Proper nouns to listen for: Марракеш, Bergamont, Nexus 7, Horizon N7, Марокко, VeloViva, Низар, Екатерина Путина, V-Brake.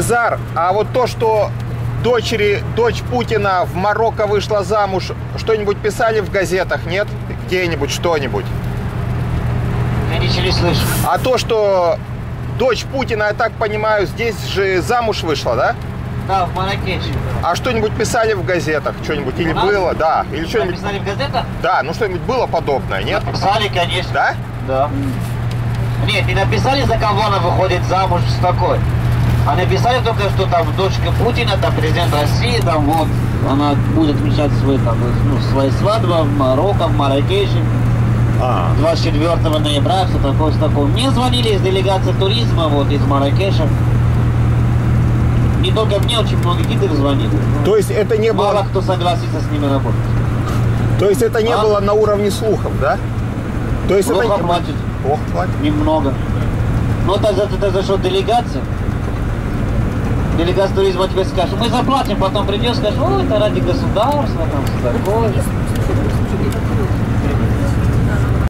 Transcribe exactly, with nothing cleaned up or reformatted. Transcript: Низар, а вот то, что дочери, дочь Путина в Марокко вышла замуж, что-нибудь писали в газетах, нет? Где-нибудь, что-нибудь? Я ничего не слышу. А то, что дочь Путина, я так понимаю, здесь же замуж вышла, да? Да, в Марракеше. А что-нибудь писали в газетах, что-нибудь, или было, да? Или что-нибудь писали в газетах? Да, ну что-нибудь было подобное, нет? Писали, конечно. Да? Да. Нет, не написали, за кого она выходит замуж с такой. А написали только, что там дочка Путина, там президент России, там вот, она будет отмечать свой, там, ну, свои свадьбы в Марокко, в Марракеше. А. двадцать четвёртого ноября, все такое, все такое. Мне звонили из делегации туризма, вот, из Марракеша. Не только мне, очень много гидов звонили. То есть это не было... Мало кто согласится с ними работать. То есть это не а? было на уровне слухов, да? То есть плохо это... платят. Плохо платят. Немного. Но тогда это зашел делегация. Делегация туризма тебе скажет, мы заплатим, потом придешь, скажешь, о, это ради государства, там все такое.